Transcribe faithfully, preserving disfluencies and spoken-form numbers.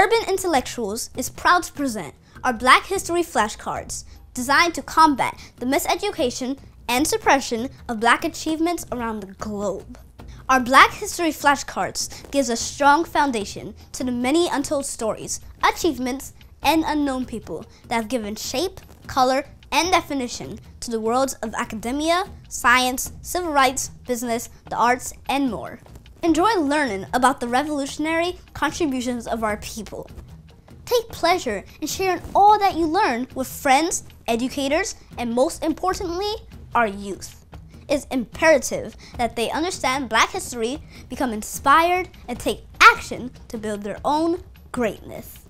Urban Intellectuals is proud to present our Black History Flashcards, designed to combat the miseducation and suppression of Black achievements around the globe. Our Black History Flashcards gives a strong foundation to the many untold stories, achievements, and unknown people that have given shape, color, and definition to the worlds of academia, science, civil rights, business, the arts, and more. Enjoy learning about the revolutionary contributions of our people. Take pleasure in sharing all that you learn with friends, educators, and most importantly, our youth. It's imperative that they understand Black history, become inspired, and take action to build their own greatness.